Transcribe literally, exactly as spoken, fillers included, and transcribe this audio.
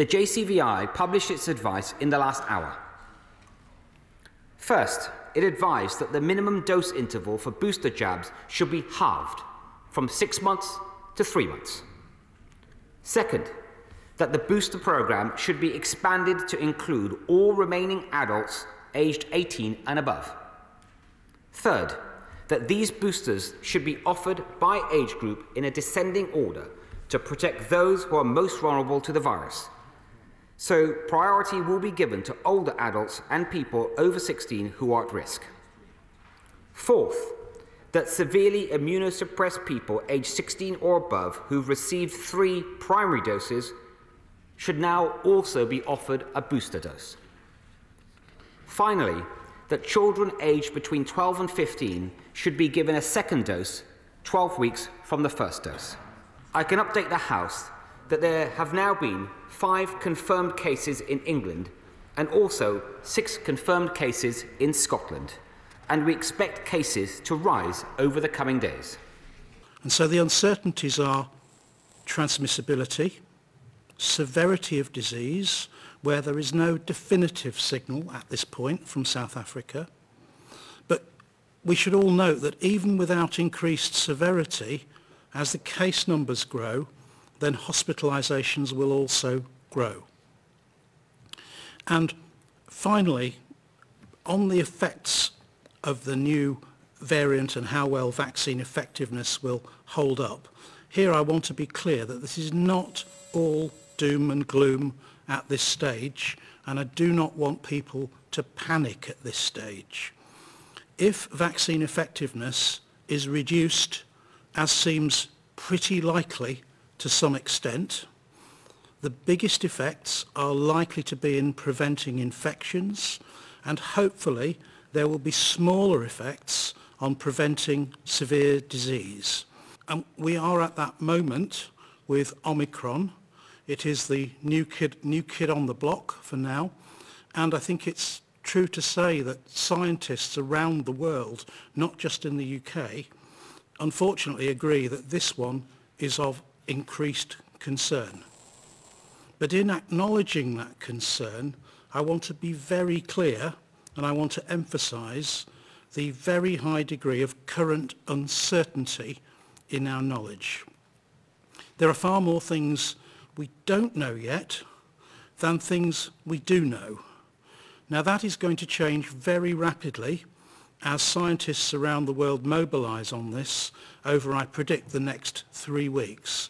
the J C V I published its advice in the last hour. First, it advised that the minimum dose interval for booster jabs should be halved from six months to three months. Second, that the booster program should be expanded to include all remaining adults aged eighteen and above. Third, that these boosters should be offered by age group in a descending order to protect those who are most vulnerable to the virus. So priority will be given to older adults and people over sixteen who are at risk. Fourth, that severely immunosuppressed people aged sixteen or above who've received three primary doses should now also be offered a booster dose. Finally, that children aged between twelve and fifteen should be given a second dose twelve weeks from the first dose. I can update the House that there have now been five confirmed cases in England and also six confirmed cases in Scotland, and we expect cases to rise over the coming days. And so the uncertainties are transmissibility, severity of disease, where there is no definitive signal at this point from South Africa. But we should all note that even without increased severity, as the case numbers grow, then hospitalisations will also grow. And finally, on the effects of the new variant and how well vaccine effectiveness will hold up, here I want to be clear that this is not all doom and gloom at this stage, and I do not want people to panic at this stage. If vaccine effectiveness is reduced, as seems pretty likely to some extent, the biggest effects are likely to be in preventing infections, and hopefully there will be smaller effects on preventing severe disease. And we are at that moment with Omicron. It is the new kid, new kid on the block for now, and I think it's true to say that scientists around the world, not just in the U K, unfortunately agree that this one is of increased concern. But in acknowledging that concern, I want to be very clear, and I want to emphasise the very high degree of current uncertainty in our knowledge. There are far more things we don't know yet than things we do know. Now that is going to change very rapidly as scientists around the world mobilise on this over, I predict, the next three weeks.